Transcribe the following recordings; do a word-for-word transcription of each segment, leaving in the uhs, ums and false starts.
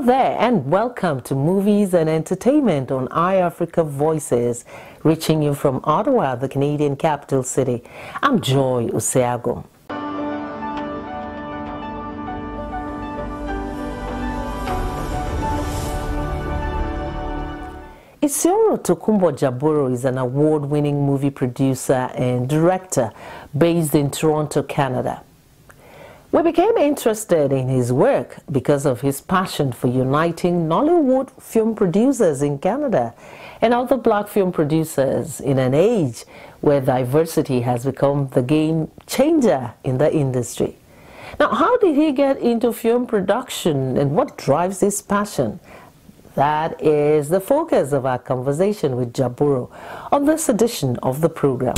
Hello there and welcome to Movies and Entertainment on iAfrica Voices, reaching you from Ottawa, the Canadian capital city. I'm Joy Oseago. Isioro Tokunbo Jaboro is an award-winning movie producer and director based in Toronto, Canada. We became interested in his work because of his passion for uniting Nollywood film producers in Canada and other black film producers in an age where diversity has become the game changer in the industry. Now, how did he get into film production and what drives his passion? That is the focus of our conversation with Jaboro on this edition of the program.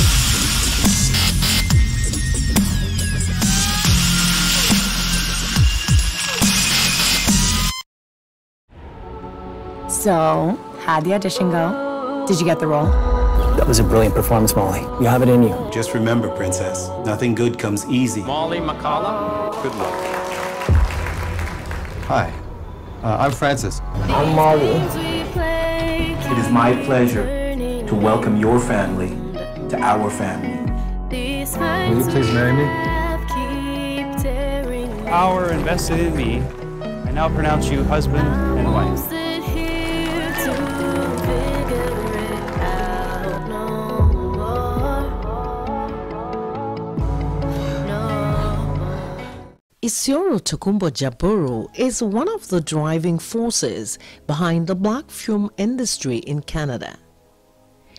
So, how'd the audition go? Did you get the role? That was a brilliant performance, Molly. You have it in you. Just remember, Princess, nothing good comes easy. Molly McCalla, good luck. Hi, uh, I'm Francis. I'm Molly. It is my pleasure to welcome your family to our family. Will you please marry me? Power invested in me, I now pronounce you husband and wife. Isioro Tokunbo Jaboro is one of the driving forces behind the black film industry in Canada.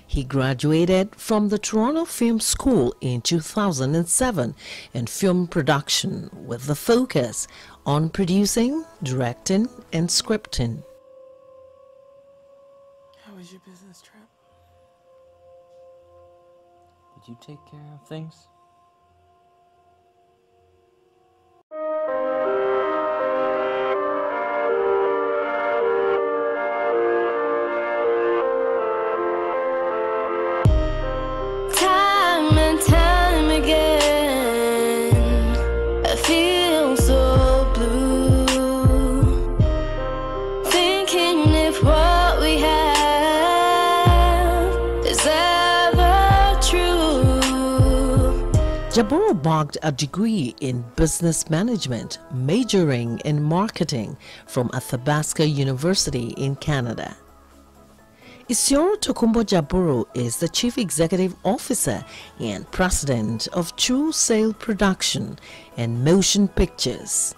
He graduated from the Toronto Film School in two thousand seven in film production with the focus on producing, directing, and scripting. How was your business trip? Did you take care of things? Jaboro bagged a degree in business management, majoring in marketing from Athabasca University in Canada. Isioro Tokunbo Jaboro is the Chief Executive Officer and President of True Sale Production and Motion Pictures.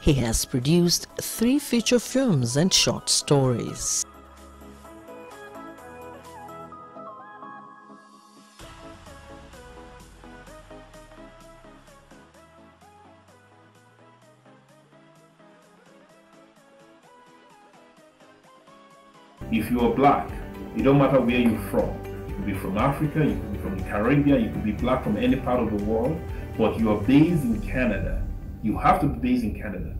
He has produced three feature films and short stories. If you are black, it don't matter where you're from. You could be from Africa, you could be from the Caribbean, you could be black from any part of the world, but you are based in Canada. You have to be based in Canada.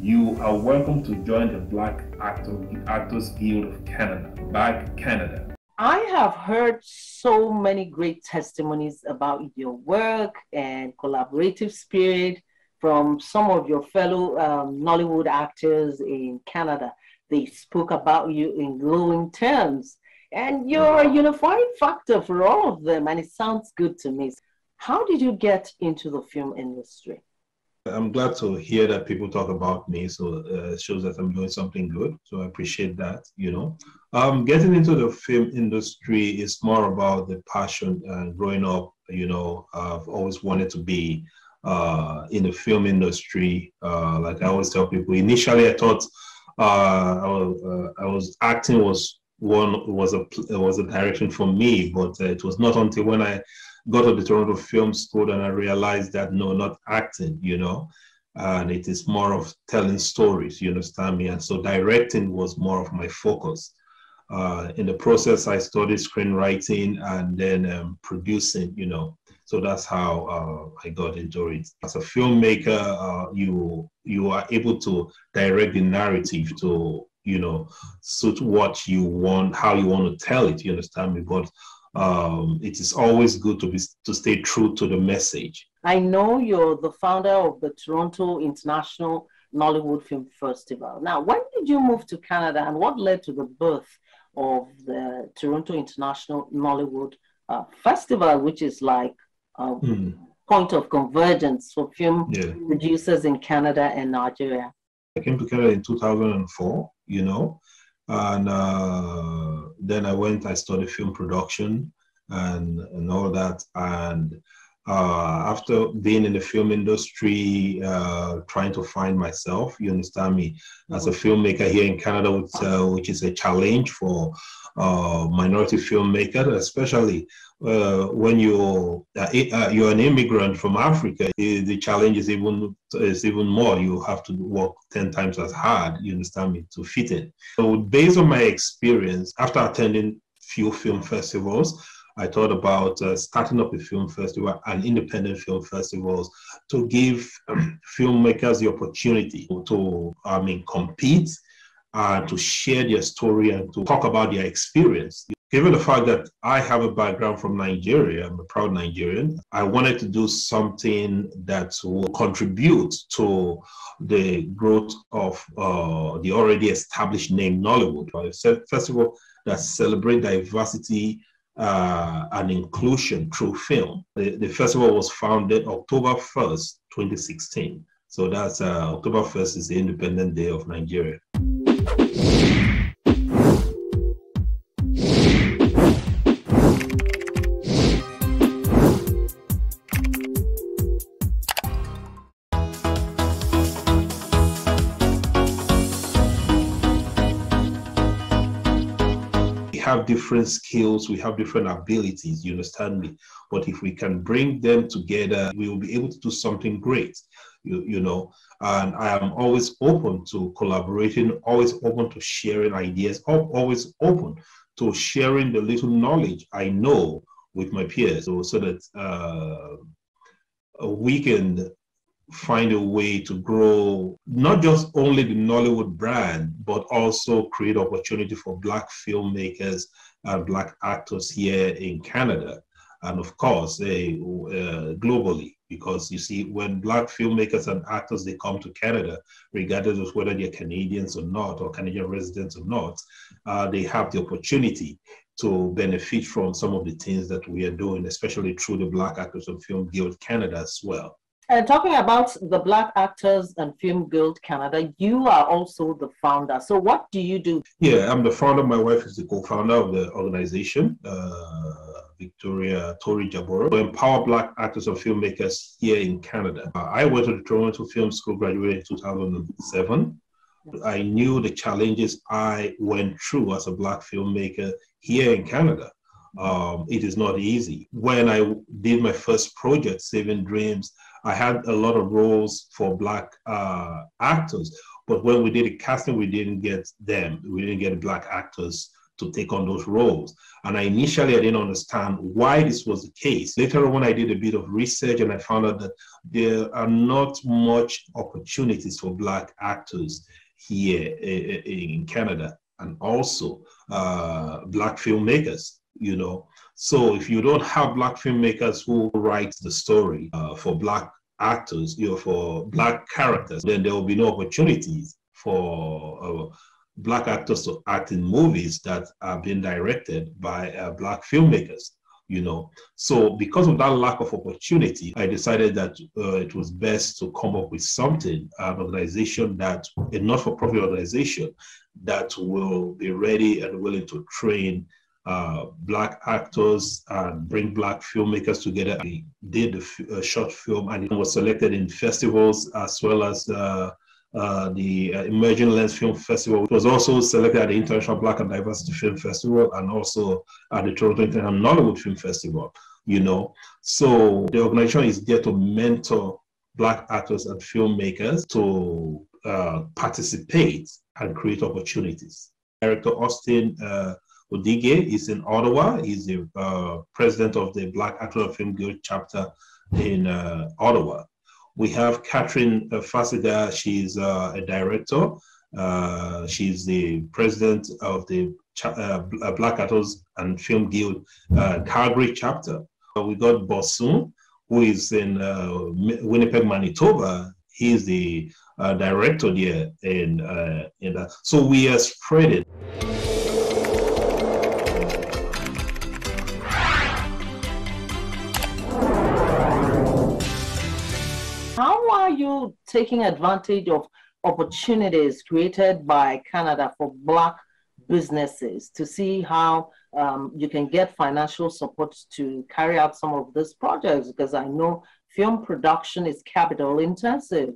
You are welcome to join the Black Actors Guild of Canada, Black Canada. I have heard so many great testimonies about your work and collaborative spirit from some of your fellow um, Nollywood actors in Canada. They spoke about you in glowing terms, and you're a unifying factor for all of them, and it sounds good to me. How did you get into the film industry? I'm glad to hear that people talk about me, so uh, it shows that I'm doing something good, so I appreciate that, you know. Um, getting into the film industry is more about the passion, and growing up, you know, I've always wanted to be uh, in the film industry. Uh, like I always tell people, initially I thought, Uh, I, was, uh, I was acting was one was a was a direction for me, but uh, it was not until when I got to the Toronto Film School and I realized that no, not acting, you know, and it is more of telling stories. You understand me? And so directing was more of my focus. Uh, in the process, I studied screenwriting and then um, producing. You know, so that's how uh, I got into it. As a filmmaker, uh, you. you are able to direct the narrative to, you know, suit what you want, how you want to tell it, you understand me? But um, it is always good to, be, to stay true to the message. I know you're the founder of the Toronto International Nollywood Film Festival. Now, when did you move to Canada, and what led to the birth of the Toronto International Nollywood uh, Festival, which is like a mm. point of convergence for film yeah. producers in Canada and Nigeria? I came to Canada in two thousand four, you know, and uh, then I went, I studied film production and, and all that. And uh, after being in the film industry, uh, trying to find myself, you understand me, as a filmmaker here in Canada, which, uh, which is a challenge for uh, minority filmmakers, especially uh, when you're, uh, you're an immigrant from Africa. The challenge is even, is even more. You have to work ten times as hard, you understand me, to fit in. So based on my experience, after attending few film festivals, I thought about uh, starting up a film festival and independent film festivals to give um, filmmakers the opportunity to, I mean, compete, uh, to share their story and to talk about their experience. Given the fact that I have a background from Nigeria, I'm a proud Nigerian, I wanted to do something that will contribute to the growth of uh, the already established name Nollywood, a festival that celebrates diversity Uh, and inclusion through film. The, the festival was founded October first, twenty sixteen. So that's uh, October first is the Independent Day of Nigeria. Have different skills, we have different abilities, you understand me? But if we can bring them together, we will be able to do something great, you, you know? And I am always open to collaborating, always open to sharing ideas, always open to sharing the little knowledge I know with my peers, so, so that uh, we can find a way to grow not just only the Nollywood brand, but also create opportunity for Black filmmakers and Black actors here in Canada, and of course uh, uh, globally, because you see, when Black filmmakers and actors, they come to Canada, regardless of whether they're Canadians or not, or Canadian residents or not, uh, they have the opportunity to benefit from some of the things that we are doing, especially through the Black Actors and Film Guild Canada as well. And talking about the Black Actors and Film Guild Canada, you are also the founder. So what do you do? Yeah, I'm the founder. My wife is the co-founder of the organization, uh, Victoria Tori Jaboro, to empower Black actors and filmmakers here in Canada. Uh, I went to the Toronto Film School, graduated in two thousand seven. I knew the challenges I went through as a Black filmmaker here in Canada. Um, it is not easy. When I did my first project, Saving Dreams, I had a lot of roles for Black uh, actors, but when we did a casting, we didn't get them. We didn't get Black actors to take on those roles. And I initially, I didn't understand why this was the case. Later on, I did a bit of research and I found out that there are not much opportunities for Black actors here in Canada, and also uh, Black filmmakers, you know. So if you don't have Black filmmakers who write the story uh, for Black actors, you know, for Black characters, then there will be no opportunities for uh, Black actors to act in movies that are being directed by uh, Black filmmakers, you know. So because of that lack of opportunity, I decided that uh, it was best to come up with something, an organization that, a not-for-profit organization, that will be ready and willing to train Uh, Black actors and bring Black filmmakers together. I did a, a short film and it was selected in festivals, as well as uh, uh, the uh, Emerging Lens Film Festival. It was also selected at the International Black and Diversity Film Festival, and also at the Toronto International Nollywood Film Festival, you know. So the organization is there to mentor Black actors and filmmakers to uh, participate and create opportunities. Erica Austin uh, Odige is in Ottawa. He's the uh, president of the Black Actors Film Guild chapter in uh, Ottawa. We have Catherine Fasiga. She's uh, a director. Uh, she's the president of the uh, Black Actors and Film Guild uh, Calgary chapter. We got Bosun, who is in uh, Winnipeg, Manitoba. He's the uh, director there, and uh, and uh, so we are spread it. How are you taking advantage of opportunities created by Canada for Black businesses to see how um, you can get financial support to carry out some of these projects? Because I know film production is capital intensive.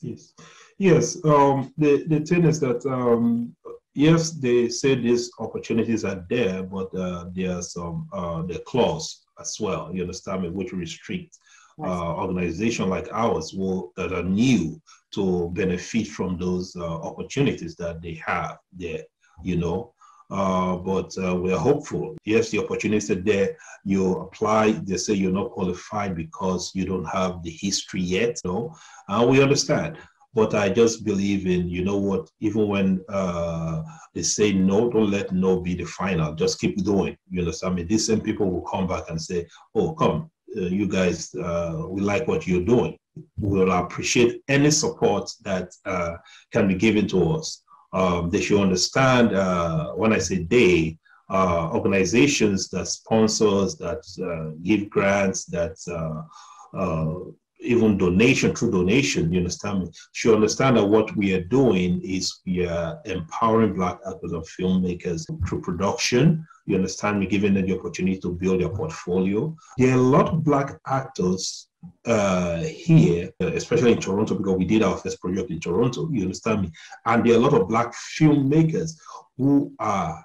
Yes, yes. Um, the, the thing is that, um, yes, they say these opportunities are there, but uh, there are some uh, the clause as well, you understand, which restrict uh, organizations like ours will, that are new to benefit from those uh, opportunities that they have there. You know, uh, but uh, we're hopeful. Yes, the opportunity there, you apply, they say you're not qualified because you don't have the history yet, you know, and we understand. But I just believe in, you know what, even when uh, they say no, don't let no be the final, just keep going, you understand? I mean, these same people will come back and say, oh, come, uh, you guys, uh, we like what you're doing. We'll appreciate any support that uh, can be given to us. Um, they should understand, uh, when I say they, uh, organizations that sponsors, that uh, give grants, that uh, uh, even donation, through donation, you understand me, should understand that what we are doing is we are empowering Black actors and filmmakers through production, you understand me, giving them the opportunity to build their portfolio. There are a lot of Black actors uh here, especially in Toronto, because we did our first project in Toronto, you understand me, and there are a lot of Black filmmakers who are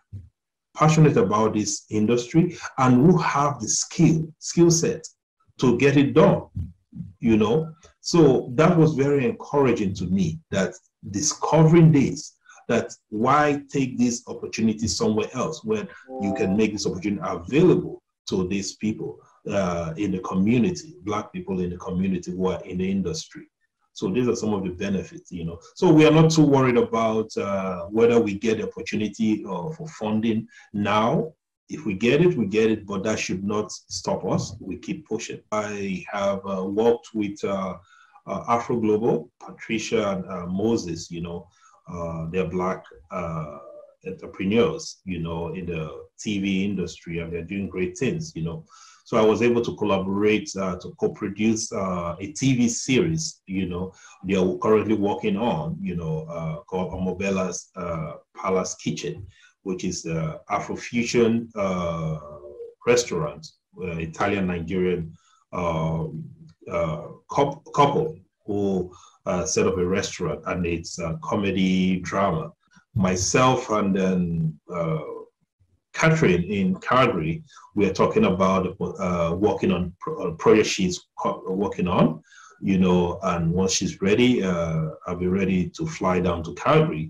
passionate about this industry and who have the skill skill set to get it done, you know. So that was very encouraging to me, that discovering this, that why take this opportunity somewhere else when you can make this opportunity available to these people Uh, in the community, Black people in the community who are in the industry. So these are some of the benefits, you know. So we are not too worried about uh, whether we get the opportunity uh, for funding now. If we get it, we get it, but that should not stop us. We keep pushing. I have uh, worked with uh, uh, Afro Global, Patricia and uh, Moses, you know, uh, they're Black uh, entrepreneurs, you know, in the T V industry, and they're doing great things, you know. So I was able to collaborate, uh, to co-produce uh, a T V series, you know, they are currently working on, you know, uh, called Amobella's uh, Palace Kitchen, which is an Afrofusion uh, restaurant, uh, Italian-Nigerian uh, uh, couple who uh, set up a restaurant, and it's a comedy drama. Myself and then uh, Catherine in Calgary, we are talking about uh, working on a project she's working on, you know, and once she's ready, uh, I'll be ready to fly down to Calgary,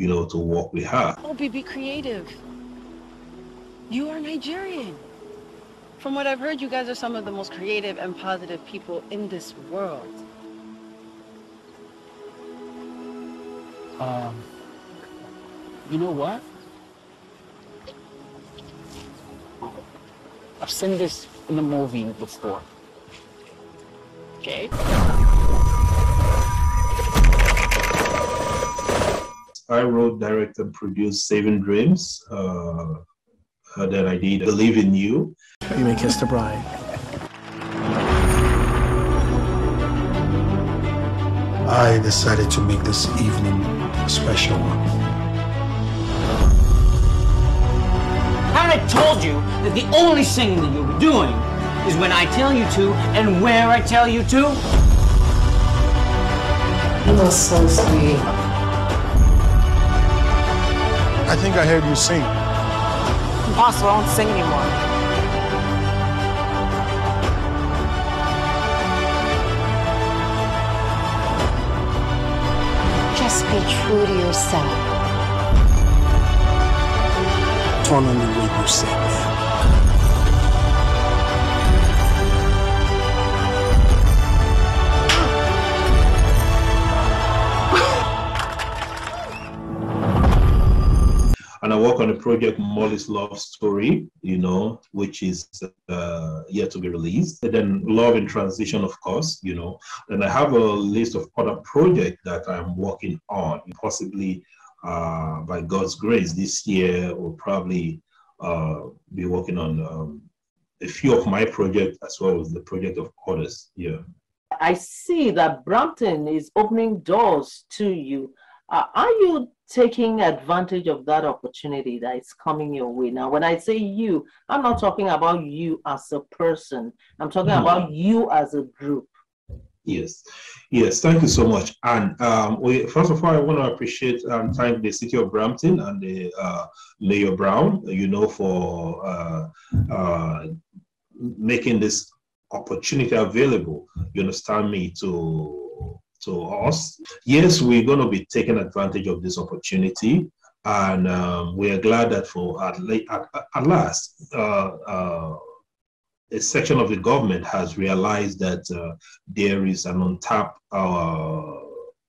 you know, to work with her. Obi, be creative. You are Nigerian. From what I've heard, you guys are some of the most creative and positive people in this world. Um, you know what? I've seen this in a movie before. Okay. I wrote, directed, and produced Saving Dreams. Uh, then I did Believe In You. You may kiss the bride. I decided to make this evening a special one. I told you that the only singing that you'll be doing is when I tell you to and where I tell you to. You are so sweet. I think I heard you sing. Impossible, I don't sing anymore. Just be true to yourself. Turn on the way you sing. And I work on a project, Molly's Love Story, you know, which is uh, yet to be released. And then Love in Transition, of course, you know. And I have a list of other projects that I'm working on. Possibly, uh, by God's grace, this year we'll probably uh, be working on um, a few of my projects as well as the project of others. Yeah. I see that Brampton is opening doors to you. Uh, are you taking advantage of that opportunity that is coming your way? Now, when I say you, I'm not talking about you as a person. I'm talking mm. about you as a group. Yes. Yes. Thank you so much. And um, we, first of all, I want to appreciate um, thank the city of Brampton and the uh, Mayor Brown, you know, for uh, uh, making this opportunity available, you understand me, to to us. Yes, we're going to be taking advantage of this opportunity, and um, we are glad that for at, at, at last uh, uh, a section of the government has realized that uh, there is an untapped uh,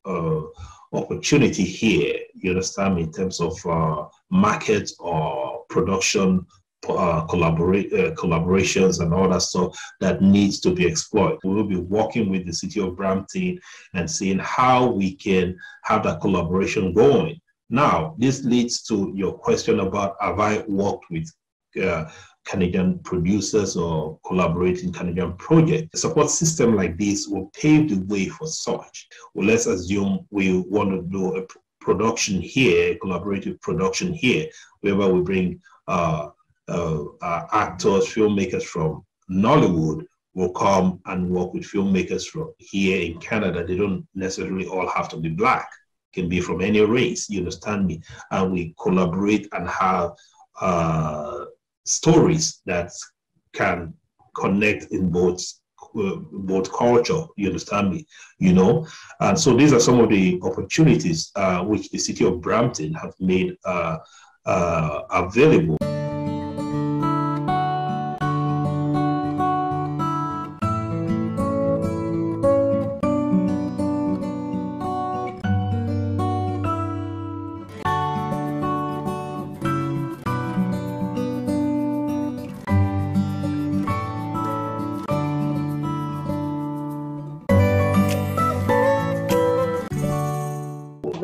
uh, opportunity here, you understand me, in terms of uh, market or production Uh, collaborate, uh, collaborations and all that stuff that needs to be explored. We will be working with the city of Brampton and seeing how we can have that collaboration going. Now, this leads to your question about have I worked with uh, Canadian producers or collaborating Canadian projects. A support system like this will pave the way for such. Well, let's assume we want to do a production here, collaborative production here, wherever we bring uh, Uh, uh, actors, filmmakers from Nollywood will come and work with filmmakers from here in Canada. They don't necessarily all have to be black. Can be from any race, you understand me? And we collaborate and have uh, stories that can connect in both uh, both culture, you understand me? You know? And so these are some of the opportunities uh, which the city of Brampton have made uh, uh, available.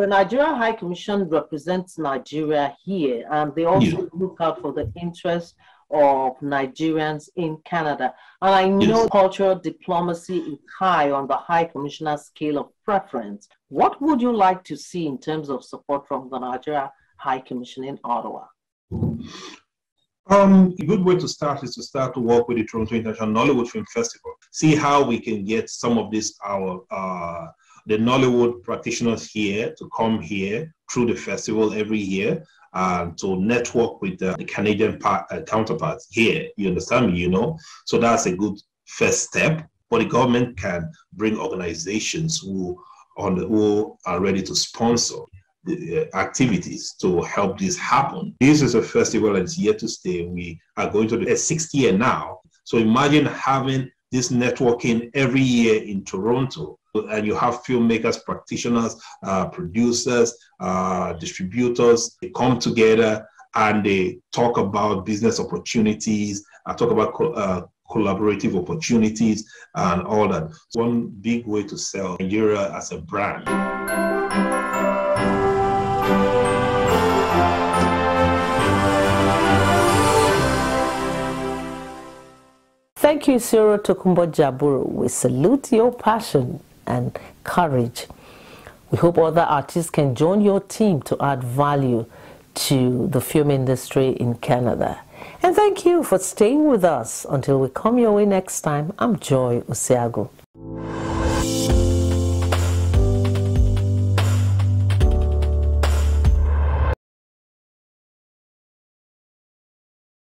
The Nigeria High Commission represents Nigeria here, and they also yeah. look out for the interests of Nigerians in Canada. And I know yes. cultural diplomacy is high on the High Commissioner's scale of preference. What would you like to see in terms of support from the Nigeria High Commission in Ottawa? Um, a good way to start is to start to work with the Toronto International Nollywood Film Festival. See how we can get some of this, our... Uh, the Nollywood practitioners here to come here through the festival every year and to network with the Canadian part, uh, counterparts here, you understand me, you know? So that's a good first step, but the government can bring organizations who, on the, who are ready to sponsor the activities to help this happen. This is a festival that's here to stay. We are going to the sixth year now. So imagine having this networking every year in Toronto. And you have filmmakers, practitioners, uh, producers, uh, distributors. They come together and they talk about business opportunities, uh, talk about co uh, collaborative opportunities and all that. It's one big way to sell Nigeria as a brand. Thank you, Isioro Tokunbo Jaboro. We salute your passion and courage. We hope other artists can join your team to add value to the film industry in Canada. And thank you for staying with us until we come your way next time. I'm Joy Oseago.